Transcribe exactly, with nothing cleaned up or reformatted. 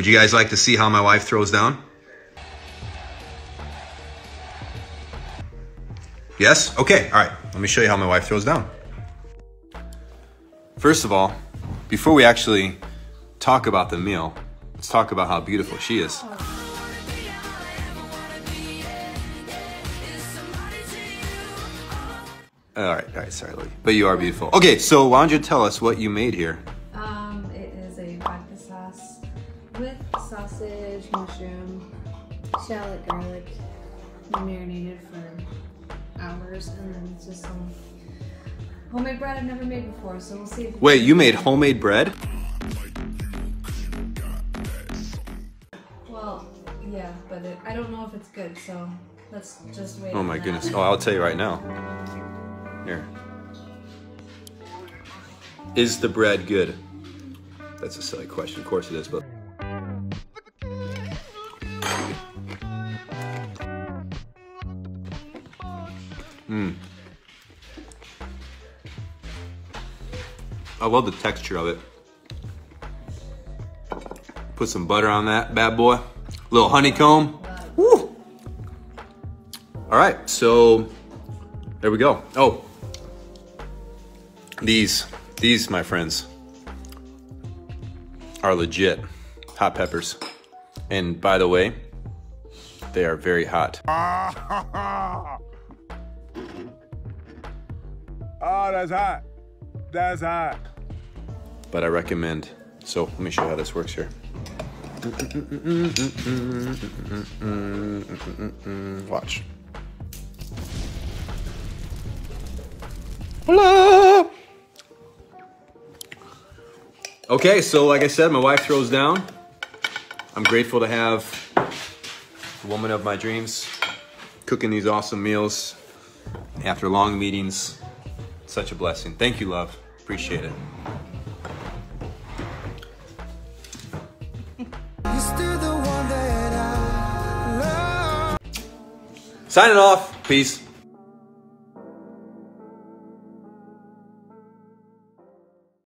Would you guys like to see how my wife throws down? Yes? Okay, all right. Let me show you how my wife throws down. First of all, before we actually talk about the meal, let's talk about how beautiful she is. All right, all right, sorry, Lily. But you are beautiful. Okay, so why don't you tell us what you made here? Um, it is a vodka sauce with sausage, mushroom, shallot, garlic, marinated for hours, and then it's just some homemade bread I've never made before, so we'll see. If Wait, you made homemade bread? Well, yeah, but it, I don't know if it's good, so let's just wait. Oh my that. goodness. Oh, I'll tell you right now. Here. Is the bread good? That's a silly question. Of course it is, but mm. I love the texture of it. Put some butter on that bad boy. A little honeycomb. Woo! All right, so there we go. Oh. These, these, my friends, are legit hot peppers. And by the way, they are very hot. Ah, oh, that's hot. That's hot. But I recommend, so let me show you how this works here. Watch. Hola! Okay, so like I said, my wife throws down. I'm grateful to have the woman of my dreams cooking these awesome meals after long meetings. It's such a blessing. Thank you, love. Appreciate it. Signing off. Peace.